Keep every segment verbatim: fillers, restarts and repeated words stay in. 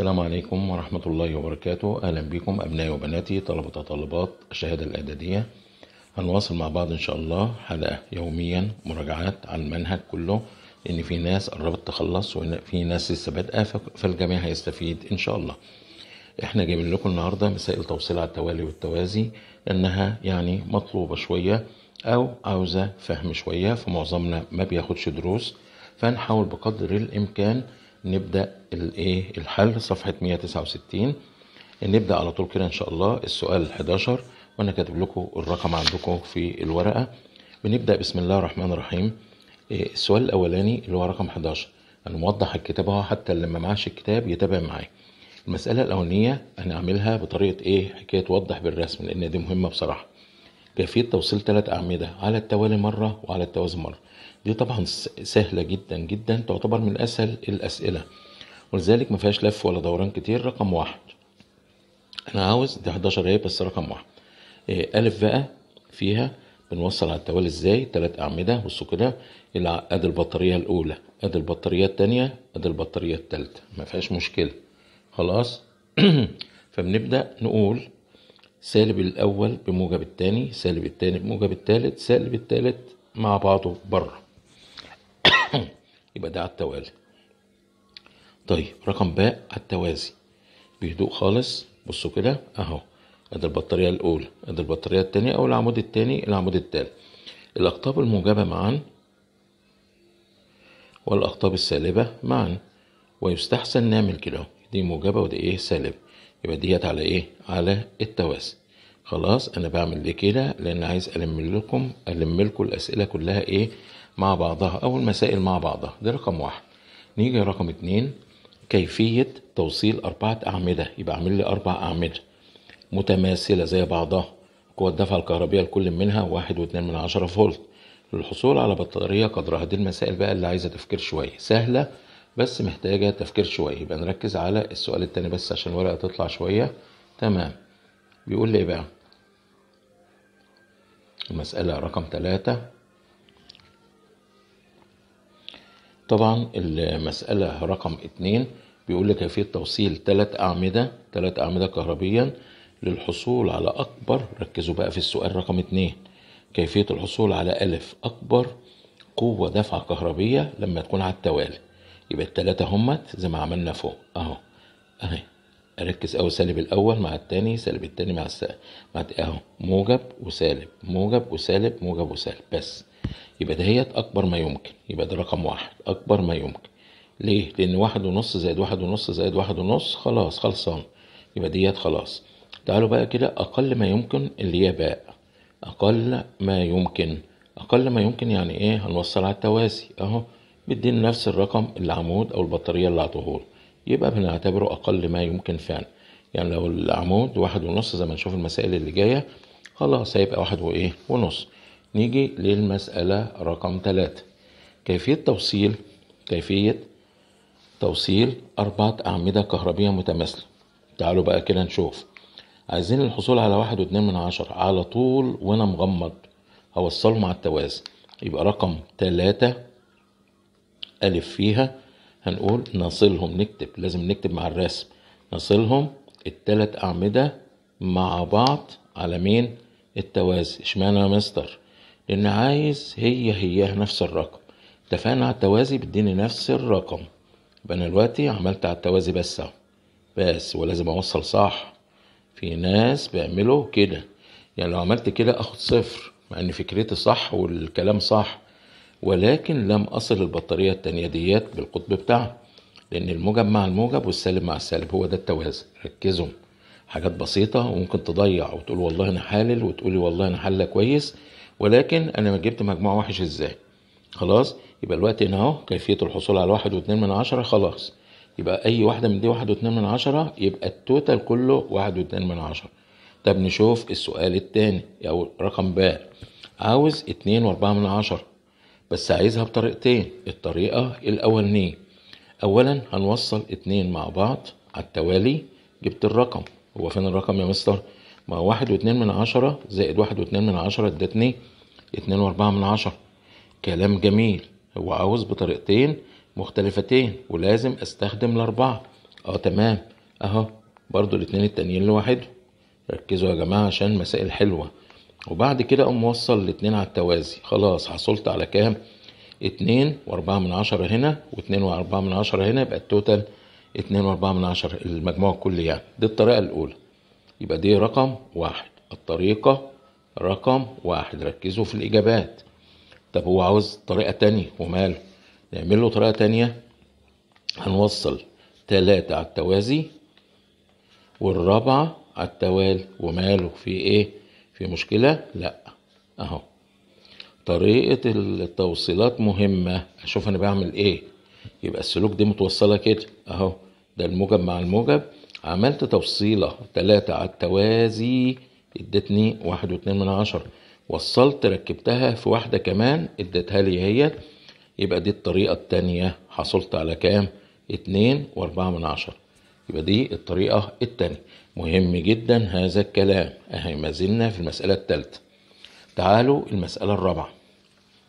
السلام عليكم ورحمة الله وبركاته. أهلا بكم أبنائي وبناتي طلبة وطالبات الشهادة الإعدادية. هنواصل مع بعض إن شاء الله حلقة يوميا مراجعات عن المنهج كله، لأن في ناس قربت تخلص وفي ناس لسه بادئة، فالجميع هيستفيد إن شاء الله. إحنا جايبين لكم النهاردة مسائل توصيل على التوالي والتوازي، لأنها يعني مطلوبة شوية أو عاوزة فهم شوية، فمعظمنا ما بياخدش دروس، فنحاول بقدر الإمكان نبدأ الايه الحل. صفحة مية وتسعة وستين نبدأ على طول كده ان شاء الله. السؤال حداشر وانا كاتب لكم الرقم عندكم في الورقة. بنبدأ بسم الله الرحمن الرحيم. السؤال الاولاني اللي هو رقم حداشر، انا موضح الكتاب اهو حتى اللي ما معاش الكتاب يتابع معايا. المسألة الاولانية انا اعملها بطريقة ايه حكاية توضح بالرسم، لان دي مهمة بصراحة. كيفية توصيل ثلاث أعمدة على التوالي مرة وعلى التوازي مرة، دي طبعا سهلة جدا جدا، تعتبر من أسهل الأسئلة، ولذلك ما فيهاش لف ولا دوران كتير. رقم واحد أنا عاوز دي حداشر اهي بس رقم واحد. ألف بقى فيها بنوصل على التوالي ازاي ثلاث أعمدة. بصوا كده، أدي البطارية الأولى، أدي البطارية التانية، أدي البطارية التالتة، ما فيهاش مشكلة خلاص. فبنبدأ نقول سالب الأول بموجب التاني، سالب التاني بموجب التالت، سالب التالت مع بعضه بره. يبقى ده على التوالي. طيب رقم باء على التوازي بهدوء خالص. بصوا كده أهو، أدي البطارية الأولى، أدي البطارية التانية أو العمود التاني، العمود التالت، الأقطاب الموجبة معا والأقطاب السالبة معا، ويستحسن نعمل كده، دي موجبة ودي إيه سالبة، يبقى ديت على ايه على التوازي. خلاص انا بعمل ليه كده؟ لان عايز الم لكم الم لكم الاسئله كلها ايه مع بعضها او المسائل مع بعضها. ده رقم واحد. نيجي رقم اتنين، كيفيه توصيل اربعه اعمده. يبقى اعمل لي اربع اعمده متماثله زي بعضها، قوه الدفع الكهربيه لكل منها واحد واثنين من عشرة فولت، للحصول على بطاريه قدرها. دي المسائل بقى اللي عايزه تفكير شويه، سهله بس محتاجة تفكير شوية. يبقى نركز على السؤال التاني بس عشان الورقة تطلع شوية. تمام. بيقول لي ايه بقى المسألة رقم تلاتة. طبعا المسألة رقم اتنين بيقول لي كيفية توصيل تلات أعمدة تلات أعمدة كهربيا للحصول على أكبر. ركزوا بقى في السؤال رقم اتنين، كيفية الحصول على ألف أكبر قوة دفع كهربية لما تكون على التوالي. يبقى التلاتة همت زي ما عملنا فوق اهو اهي. اركز اهو، سالب الاول مع التاني، سالب التاني مع السالب مع اهو، موجب وسالب موجب وسالب موجب وسالب بس. يبقى دهيت اكبر ما يمكن. يبقى ده رقم واحد، اكبر ما يمكن. ليه؟ لان واحد ونص زائد واحد ونص زائد واحد ونص خلاص خلصان. يبقى ديت خلاص. تعالوا بقى كده اقل ما يمكن اللي هي باء. اقل ما يمكن، اقل ما يمكن يعني ايه؟ هنوصل على التوازي اهو، بيدينا نفس الرقم العمود او البطاريه اللي عطوهولنا، يبقى بنعتبره اقل ما يمكن فعلا. يعني لو العمود واحد ونص زي ما نشوف المسائل اللي جايه خلاص هيبقى واحد وايه ونص. نيجي للمساله رقم تلاتة، كيفيه توصيل كيفيه توصيل اربعه اعمده كهربيه متماثله. تعالوا بقى كده نشوف، عايزين الحصول على واحد واتنين من عشرة على طول وانا مغمض هوصلهم على التوازي. يبقى رقم تلاتة ألف فيها هنقول نصلهم، نكتب لازم نكتب مع الرسم، نصلهم التلات أعمدة مع بعض على مين؟ التوازي. اشمعنى يا مستر؟ لأن عايز هي هي نفس الرقم. اتفقنا على التوازي بيديني نفس الرقم، يبقى أنا دلوقتي عملت على التوازي بس أهو بس. ولازم أوصل صح، في ناس بيعملوا كده، يعني لو عملت كده آخد صفر مع إن فكرتي صح والكلام صح، ولكن لم أصل البطارية التانية ديت بالقطب بتاعها، لأن الموجب مع الموجب والسالب مع السالب هو ده التوازي. ركزوا، حاجات بسيطة وممكن تضيع وتقول والله أنا حالل وتقولي والله أنا حلة كويس، ولكن أنا ما جبت مجموعة وحش إزاي. خلاص يبقى الوقت هنا أهو، كيفية الحصول على واحد واتنين من عشرة خلاص. يبقى أي واحدة من دي واحد واتنين من عشرة، يبقى التوتال كله واحد واتنين من عشرة. طب نشوف السؤال التاني أو رقم باء، عاوز اتنين وأربعة من عشرة بس عايزها بطريقتين. الطريقة الأولانية، أولا هنوصل اتنين مع بعض على التوالي، جبت الرقم. هو فين الرقم يا مستر؟ ما هو واحد واتنين من عشرة زائد واحد واتنين من عشرة ده اتنين، اتنين وأربعة من عشرة. كلام جميل، هو عاوز بطريقتين مختلفتين ولازم أستخدم الأربعة. أه تمام، اهو برضو الاتنين التانيين لوحدهم. ركزوا يا جماعه عشان مسائل حلوه. وبعد كده اقوم موصل الاتنين على التوازي. خلاص حصلت على كام؟ اتنين واربعة من عشرة هنا واتنين واربعة من عشرة هنا، يبقى التوتال اتنين واربعة من عشرة المجموع الكلي يعني. دي الطريقة الأولى، يبقى دي رقم واحد، الطريقة رقم واحد. ركزوا في الإجابات. طب هو عاوز طريقة تانية، وماله؟ نعمل له طريقة تانية. هنوصل تلاتة على التوازي والرابعة على التوالي، وماله؟ في ايه؟ في مشكلة؟ لأ. أهو طريقة التوصيلات مهمة، أشوف أنا بعمل إيه. يبقى السلوك دي متوصلة كده أهو، ده الموجب مع الموجب. عملت توصيلة تلاتة على التوازي ادتني واحد واتنين من عشرة، وصلت ركبتها في واحدة كمان ادتها لي هي، يبقى دي الطريقة التانية. حصلت على كام؟ اتنين واربعة من عشرة، يبقى دي الطريقة التانية. مهم جدا هذا الكلام أهي، ما زلنا في المسألة التالتة. تعالوا المسألة الرابعة.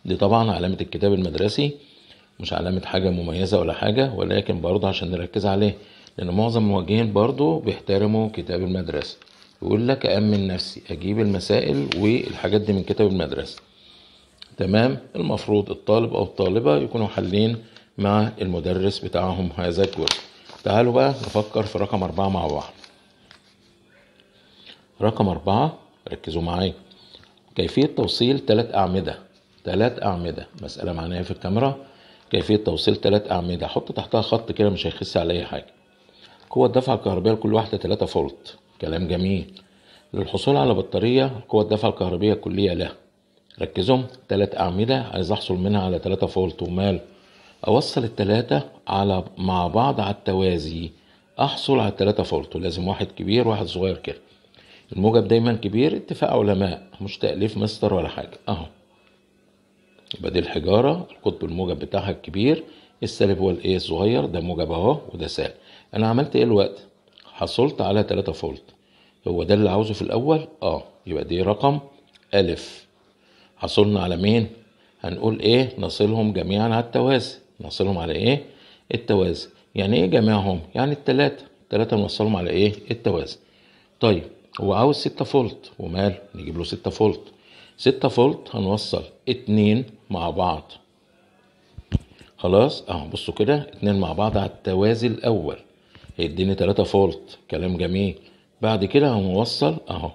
دي طبعا علامة الكتاب المدرسي، مش علامة حاجة مميزة ولا حاجة، ولكن برضه عشان نركز عليه، لأن معظم الموجهين برضه بيحترموا كتاب المدرسة. يقول لك أأمن نفسي، أجيب المسائل والحاجات دي من كتاب المدرسة. تمام. المفروض الطالب أو الطالبة يكونوا حالين مع المدرس بتاعهم هذا الجزء. تعالوا بقى نفكر في رقم أربعة مع بعض. رقم أربعة، ركزوا معايا. كيفية توصيل ثلاث أعمدة، ثلاث أعمدة، مسألة معناها في الكاميرا. كيفية توصيل ثلاث أعمدة، حط تحتها خط كده مش هيخس على أي حاجة. قوة الدفع الكهربية لكل واحدة ثلاثة فولت، كلام جميل. للحصول على بطارية قوة الدفع الكهربية الكلية لها، ركزوا، ثلاث أعمدة عايز أحصل منها على ثلاثة فولت، ومال؟ أوصل الثلاثة على مع بعض على التوازي، أحصل على الثلاثة فولت، ولازم واحد كبير واحد صغير كده. الموجب دايما كبير، اتفاق علماء، مش تأليف مستر ولا حاجة اهو. يبقى دي الحجارة القطب الموجب بتاعها الكبير، السالب هو الايه الصغير، ده موجب اهو وده سالب. انا عملت ايه الوقت؟ حصلت على تلاتة فولت، هو ده اللي عاوزه في الاول. اه يبقى دي رقم الف. حصلنا على مين؟ هنقول ايه؟ نصلهم جميعا على التوازي. نصلهم على ايه؟ التوازي. يعني ايه جميعهم؟ يعني التلاتة، التلاتة نوصلهم على ايه؟ التوازي. طيب هو عاوز ستة فولت، ومال؟ نجيب له ستة فولت. ستة فولت هنوصل اتنين مع بعض، خلاص اهو، بصوا كده اتنين مع بعض على التوازي الاول، هيديني تلاتة فولت، كلام جميل. بعد كده هنوصل اهو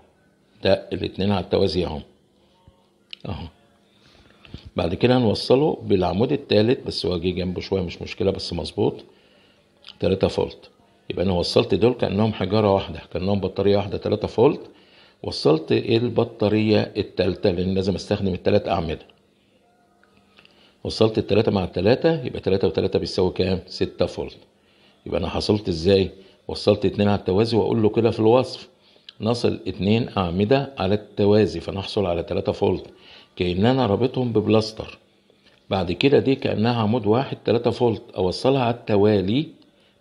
ده الاتنين على التوازي اهو اهو. بعد كده هنوصله بالعمود التالت، بس هو جه جنبه شويه مش مشكله، بس مظبوط تلاتة فولت. يبقى انا وصلت دول كانهم حجاره واحده، كانهم بطاريه واحده تلاتة فولت. وصلت البطاريه الثالثه لان لازم استخدم الثلاث اعمده. وصلت الثلاثه مع الثلاثه، يبقى تلاتة وتلاتة بيساوي كام؟ ستة فولت. يبقى انا حصلت ازاي؟ وصلت اتنين على التوازي، واقول له كده في الوصف نصل اتنين اعمده على التوازي فنحصل على تلاتة فولت، كأن انا رابطهم ببلاستر. بعد كده دي كانها عمود واحد تلاتة فولت، اوصلها على التوالي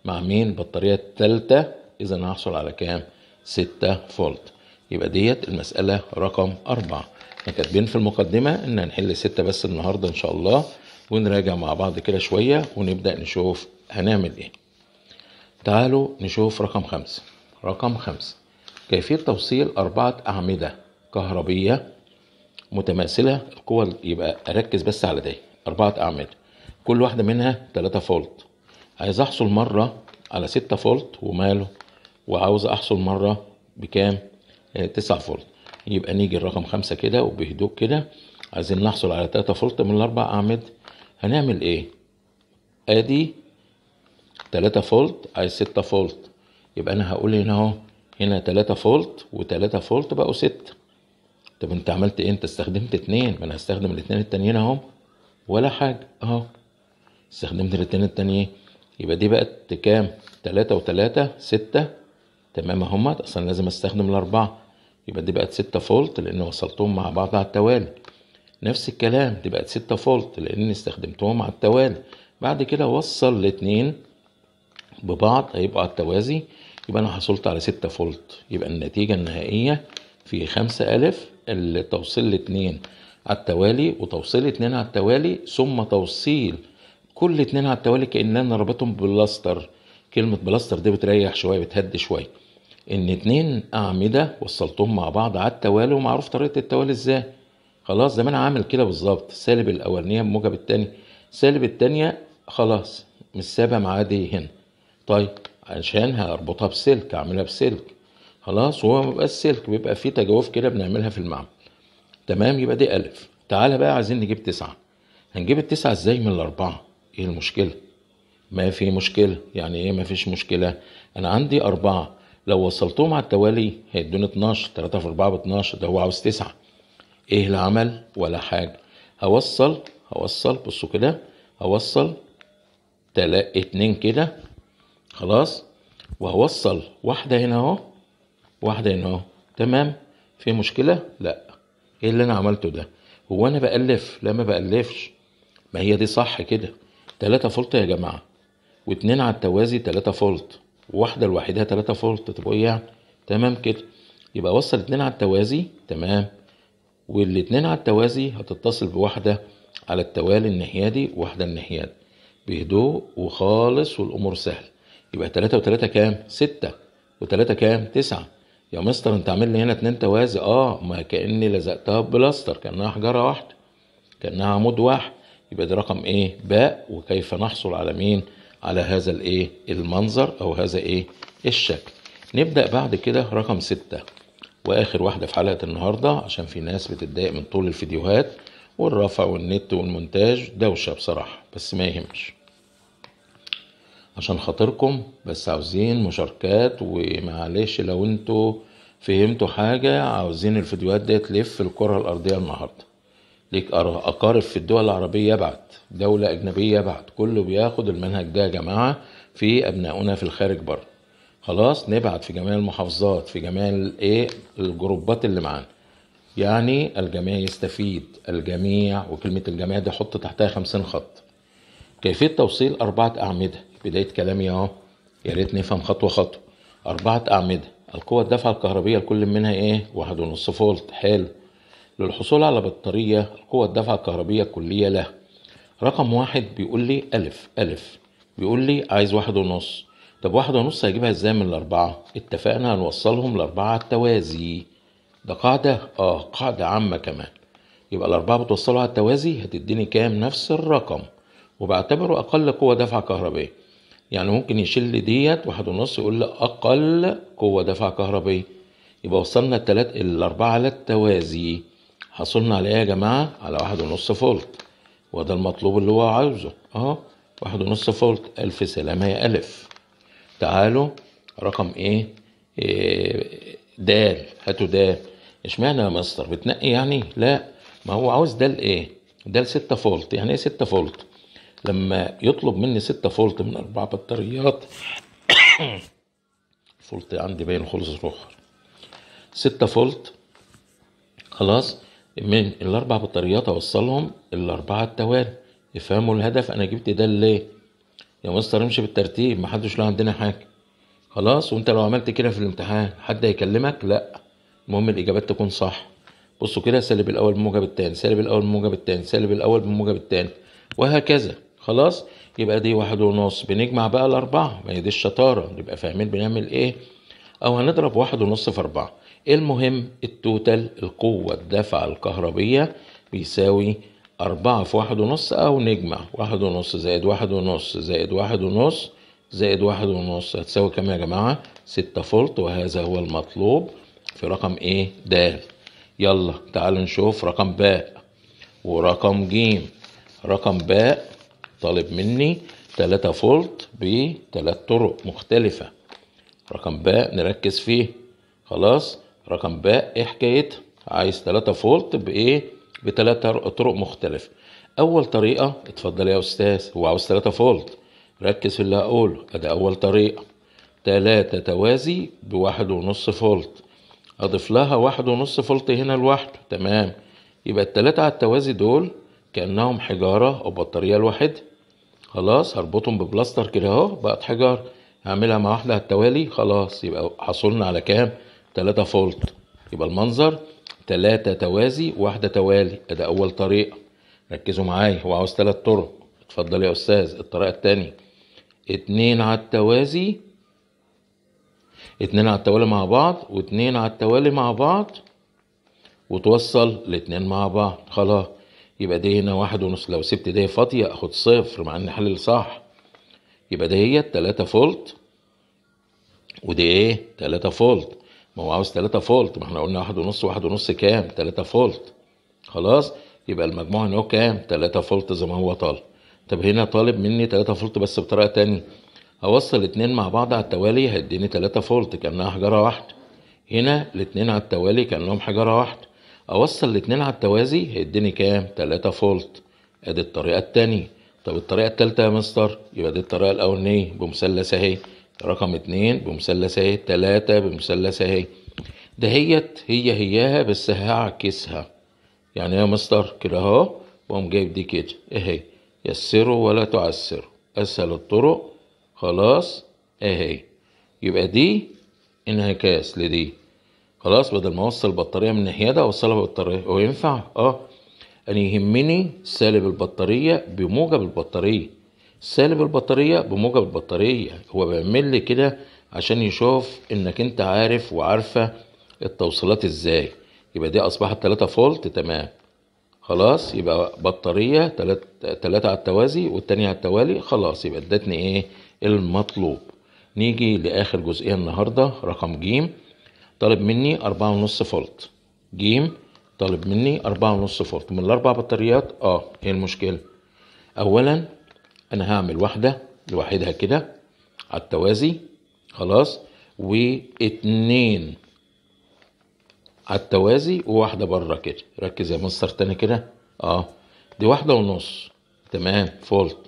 مع مين؟ بطارية التالتة، إذا هحصل على كام؟ ستة فولت. يبقى ديت المسألة رقم أربعة. احنا كاتبين في المقدمة إن هنحل ستة بس النهاردة إن شاء الله، ونراجع مع بعض كده شوية ونبدأ نشوف هنعمل إيه. تعالوا نشوف رقم خمسة. رقم خمسة، كيفية توصيل أربعة أعمدة كهربية متماثلة القوة. يبقى أركز بس على دي، أربعة أعمدة كل واحدة منها تلاتة فولت. عايز احصل مره على ستة فولت، وماله؟ وعاوز احصل مره بكام؟ تسعة فولت. يبقى نيجي الرقم خمسة كده وبهدوء كده، عايزين نحصل على تلاتة فولت من الاربع اعمده. هنعمل ايه؟ ادي تلاتة فولت، عايز ستة فولت، يبقى انا هقول هنا اهو، هنا تلاتة فولت وتلاتة فولت بقوا ستة. طب انت عملت ايه؟ انت استخدمت اتنين، ما انا هستخدم الاتنين التانيين اهو، ولا حاجه اهو، استخدمت الاتنين التانيين. يبقى دي بقت كام؟ تلاتة وتلاتة ستة، تمام اهمت، اصلا لازم استخدم الاربعة. يبقى دي بقت ستة فولت لان وصلتهم مع بعض على التوالي. نفس الكلام دي بقت ستة فولت لان استخدمتهم على التوالي. بعد كده وصل الاتنين ببعض هيبقوا على التوازي، يبقى انا حصلت على ستة فولت. يبقى النتيجة النهائية في خمسة الف توصيل الاتنين على التوالي، وتوصيل اتنين على التوالي، ثم توصيل كل اتنين على التوالي كأننا ربطهم بالبلاستر، كلمة بلاستر دي بتريح شوية، بتهدي شوية. ان اتنين اعمدة وصلتهم مع بعض على التوالي ومعروف طريقة التوالي ازاي. خلاص زي ما انا عامل كده بالظبط، سالب الاولانية بموجب التانية، سالب التانية خلاص مش سابها مع دي هنا. طيب عشان هربطها بسلك اعملها بسلك خلاص، وهو ما بيبقاش سلك، بيبقى فيه تجاوف كده بنعملها في المعمل. تمام، يبقى دي الف. تعالى بقى عايزين نجيب تسعة. هنجيب التسعة ازاي من الاربعة؟ ايه المشكلة؟ ما في مشكلة. يعني ايه ما فيش مشكلة؟ انا عندي اربعة لو وصلتهم على التوالي هيدوني اتناشر، تلاتة في اربعة ب اتناشر، ده هو عاوز تسعة. ايه العمل؟ ولا حاجة. هوصل هوصل بصوا كده، هوصل تلا اتنين كده خلاص، وهوصل واحدة هنا اهو، واحدة هنا اهو. تمام، في مشكلة؟ لا. ايه اللي انا عملته ده؟ هو انا بألف؟ لا ما بألفش، ما هي دي صح كده. تلاتة فولت يا جماعة، واتنين على التوازي تلاتة فولت، واحدة لوحدها تلاتة فولت، تبقوا ايه يعني؟ تمام كده، يبقى وصل اتنين على التوازي. تمام، والاتنين على التوازي هتتصل بواحدة على التوالي الناحية دي وواحدة الناحية دي بهدوء وخالص والامور سهلة. يبقى تلاتة وتلاتة كام؟ ستة، وتلاتة كام؟ تسعة. يا مستر انت عامل لي هنا اتنين توازي. اه، ما كأني لزقتها ببلاستر، كأنها حجرة واحدة، كأنها عمود واحد. يبقى ده رقم ايه؟ باء. وكيف نحصل على مين؟ على هذا الايه؟ المنظر او هذا ايه؟ الشكل. نبدأ بعد كده رقم ستة، واخر واحدة في حلقة النهاردة عشان في ناس بتتضايق من طول الفيديوهات والرفع والنت والمونتاج، دوشة بصراحة، بس ما يهمش عشان خاطركم، بس عاوزين مشاركات. ومعلش لو انتوا فهمتوا حاجة، عاوزين الفيديوهات دي تلف الكرة الارضية النهاردة. ليك اقارب في الدول العربية يبعت، دولة اجنبية يبعت، كله بياخد المنهج ده يا جماعة في ابنائنا في الخارج بره. خلاص نبعت في جميع المحافظات، في جميع الايه الجروبات اللي معانا، يعني الجميع يستفيد. الجميع، وكلمة الجميع دي حط تحتها خمسين خط. كيفية توصيل اربعة اعمدة، بداية كلامي اهو، يا ريت نفهم خطوة خطوة. أربعة أعمدة، القوة الدافعة الكهربية لكل منها إيه؟ واحد ونص فولت، حلو. للحصول على بطارية القوة الدافعة الكهربية الكلية لها. رقم واحد بيقول لي ألف، ألف بيقول لي عايز واحد ونص. طب واحد ونص هجيبها إزاي من الأربعة؟ اتفقنا هنوصلهم لأربعة على التوازي، ده قاعدة؟ آه قاعدة عامة كمان. يبقى الأربعة بتوصلوا على التوازي هتديني كام؟ نفس الرقم، وبعتبره أقل قوة دافعة كهربية. يعني ممكن يشيل ديت واحد ونص يقول لي اقل قوه دافعه كهربيه. يبقى وصلنا التلات الاربعه على التوازي، حصلنا على ايه يا جماعه؟ على واحد ونص فولت، وده المطلوب اللي هو عاوزه اهو، واحد ونص فولت. الف سلامه يا الف. تعالوا رقم ايه؟ إيه دال، هاتوا دال. اشمعنى يا مستر بتنقي يعني؟ لا، ما هو عاوز دال ايه؟ دال ستة فولت. يعني ايه ستة فولت؟ لما يطلب مني ستة فولت من أربع بطاريات فولت عندي باين خلص روح، ستة فولت خلاص، من الأربع بطاريات أوصلهم الأربعة التوالي. افهموا الهدف، أنا جبت ده ليه؟ يا مستر امشي بالترتيب، محدش له عندنا حاجة خلاص. وأنت لو عملت كده في الامتحان حد هيكلمك؟ لأ، المهم الإجابات تكون صح. بصوا كده، سالب الأول بموجب التاني، سالب الأول بموجب التاني، سالب الأول بموجب التاني، وهكذا. خلاص يبقى دي واحد ونص. بنجمع بقى الاربعه، ما هي دي الشطاره، نبقى فاهمين بنعمل ايه. او هنضرب واحد ونص في اربعه. المهم التوتال القوه الدافعه الكهربيه بيساوي اربعه في واحد ونص، او نجمع واحد ونص زائد واحد ونص زائد واحد ونص زائد واحد ونص هتساوي كام يا جماعه؟ ستة فولت، وهذا هو المطلوب في رقم ايه؟ د. يلا تعالوا نشوف رقم باء ورقم جيم. رقم باء طالب مني تلاتة فولت بتلات طرق مختلفة. رقم باء نركز فيه خلاص. رقم باء ايه حكايتها؟ عايز تلاتة فولت بايه؟ بتلات طرق مختلفة. أول طريقة، اتفضل يا أستاذ هو عاوز تلاتة فولت، ركز في اللي هقوله، أدي أول طريقة، تلاتة توازي بواحد ونص فولت، أضيف لها واحد ونص فولت هنا لوحده. تمام، يبقى التلاتة على التوازي دول كأنهم حجارة أو بطارية لوحدها. خلاص هربطهم ببلاستر كده أهو، بقت حجارة، هعملها مع واحدة على التوالي خلاص. يبقى حصلنا على كام؟ تلاتة فولت. يبقى المنظر تلاتة توازي واحدة توالي، أدي أول طريقة. ركزوا معايا، هو عاوز تلات طرق. اتفضل يا أستاذ الطريقة التانية، اتنين على التوازي، اتنين على التوالي مع بعض، واتنين على التوالي مع بعض، وتوصل الاتنين مع بعض. خلاص يبقى دي هنا واحد ونص، لو سبت دي فاضية اخد صفر مع ان حلل صح. يبقى دي هي تلاتة فولت، ودي ايه تلاتة فولت. ما هو عاوز تلاتة فولت، ما احنا قلنا واحد ونص واحد ونص كام؟ تلاتة فولت. خلاص يبقى المجموع هنا كام؟ تلاتة فولت زي ما هو طالب. طب هنا طالب مني تلاتة فولت بس بطريقة تانية، هوصل اتنين مع بعض على التوالي هيديني تلاتة فولت كأنها حجرة واحدة. هنا الاتنين على التوالي كأنهم حجرة واحدة، اوصل الاتنين على التوازي هيديني كام؟ تلاتة فولت. ادي الطريقة التانية. طب الطريقة التالتة يا مستر؟ يبقى دي الطريقة الأولانية بمثلث اهي، رقم اتنين بمثلث اهي، تلاتة بمثلث اهي، دهيت هي هياها بس هعكسها. يعني يا مستر كده اهو، واقوم جايب دي كده اهي، يسروا ولا تعسروا، اسهل الطرق. خلاص اهي، يبقى دي انعكاس لدي. خلاص بدل ما اوصل البطاريه من الناحيه ده اوصلها بالبطاريه، هو ينفع؟ اه. انا يهمني سالب البطاريه بموجب البطاريه، سالب البطاريه بموجب البطاريه. هو بيعمل لي كده عشان يشوف انك انت عارف وعارفه التوصيلات ازاي. يبقى دي اصبحت تلاتة فولت. تمام خلاص، يبقى بطاريه تلاتة على التوازي والتانيه على التوالي. خلاص يبقى ادتني ايه المطلوب. نيجي لاخر جزئيه النهارده، رقم ج. طالب مني أربعة ونص فولت، ج طالب مني أربعة ونص فولت من الأربع بطاريات. اه ايه المشكلة؟ أولا أنا هعمل واحدة لوحدها كده على التوازي، خلاص، واتنين على التوازي وواحدة بره كده. ركز يا مصر تاني كده. اه دي واحدة ونص، تمام، فولت،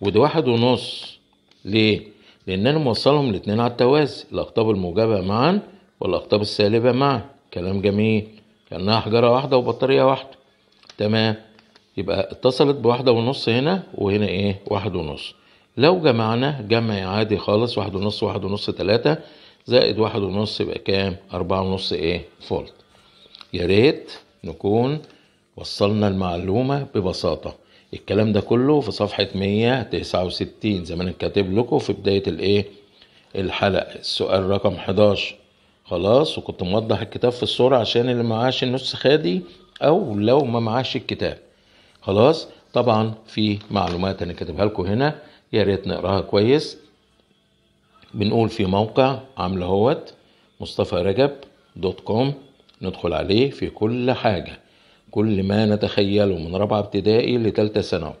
ودي واحد ونص. ليه؟ لأن أنا موصلهم الاتنين على التوازي، الأقطاب الموجبة معا والأقطاب السالبة معا. كلام جميل، كأنها حجرة واحدة وبطارية واحدة. تمام، يبقى اتصلت بواحدة ونص هنا وهنا ايه؟ واحد ونص. لو جمعنا جمع عادي خالص، واحد ونص واحد ونص تلاتة زائد واحد ونص يبقى كام؟ أربعة ونص ايه؟ فولت. يا ريت نكون وصلنا المعلومة ببساطة. الكلام ده كله في صفحة مية تسعة وستين زي ما انا كاتب لكم في بداية الايه؟ الحلقة، السؤال رقم حداشر. خلاص، وكنت موضح الكتاب في الصورة عشان اللي معاش النسخة دي او لو ما معاش الكتاب. خلاص طبعا في معلومات انا كاتبها لكم هنا، يا ريت نقراها كويس. بنقول في موقع عامل اهوت مصطفى رجب دوت كوم، ندخل عليه في كل حاجة، كل ما نتخيله من رابعة ابتدائي لتالتة ثانوي.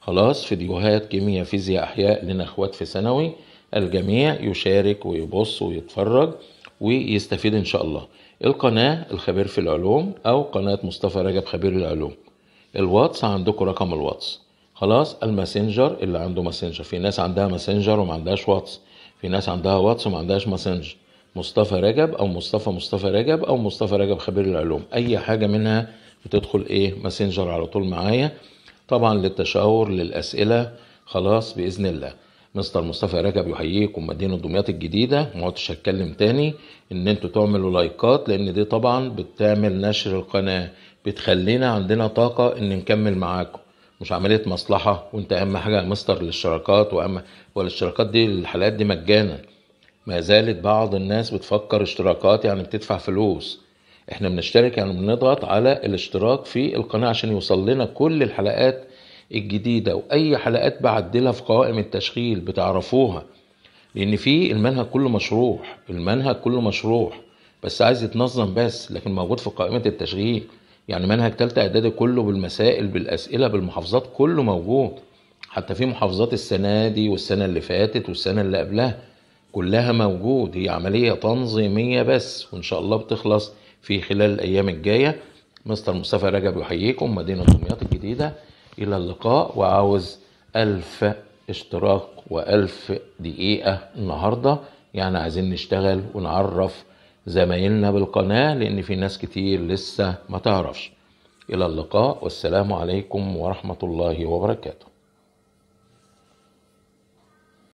خلاص فيديوهات كيمياء فيزياء احياء لنا اخوات في ثانوي، الجميع يشارك ويبص ويتفرج ويستفيد ان شاء الله. القناه الخبير في العلوم او قناه مصطفى رجب خبير العلوم. الواتس عندكم رقم الواتس. خلاص الماسنجر اللي عنده ماسنجر، في ناس عندها ماسنجر وما عندهاش واتس، في ناس عندها واتس وما عندهاش ماسنجر. مصطفى رجب او مصطفى مصطفى رجب او مصطفى رجب خبير العلوم، اي حاجه منها بتدخل ايه ماسنجر على طول معايا، طبعا للتشاور للاسئله. خلاص باذن الله. مستر مصطفى رجب يحييكم، مدينة دمياط الجديدة. ما عدتش هتكلم تاني ان انتوا تعملوا لايكات، لان دي طبعا بتعمل نشر القناة، بتخلينا عندنا طاقة ان نكمل معاكم، مش عملية مصلحة. وانت اهم حاجة يا مستر للاشتراكات، واما والاشتراكات دي الحلقات دي مجانا. ما زالت بعض الناس بتفكر اشتراكات يعني بتدفع فلوس. احنا بنشترك يعني بنضغط على الاشتراك في القناة عشان يوصل لنا كل الحلقات الجديدة، واي حلقات بعدلها في قوائم التشغيل بتعرفوها، لان في المنهج كله مشروح، المنهج كله مشروح بس عايز يتنظم بس، لكن موجود في قائمة التشغيل. يعني منهج تالتة اعدادي كله بالمسائل بالاسئلة بالمحافظات كله موجود، حتى في محافظات السنة دي والسنة اللي فاتت والسنة اللي قبلها كلها موجود. هي عملية تنظيمية بس، وان شاء الله بتخلص في خلال الايام الجاية. مستر مصطفى رجب يحييكم، مدينة دمياط الجديدة، إلى اللقاء. وعاوز ألف اشتراك وألف دقيقة النهاردة، يعني عايزين نشتغل ونعرف زمايلنا بالقناة، لأن في ناس كتير لسه ما تعرفش. إلى اللقاء، والسلام عليكم ورحمة الله وبركاته.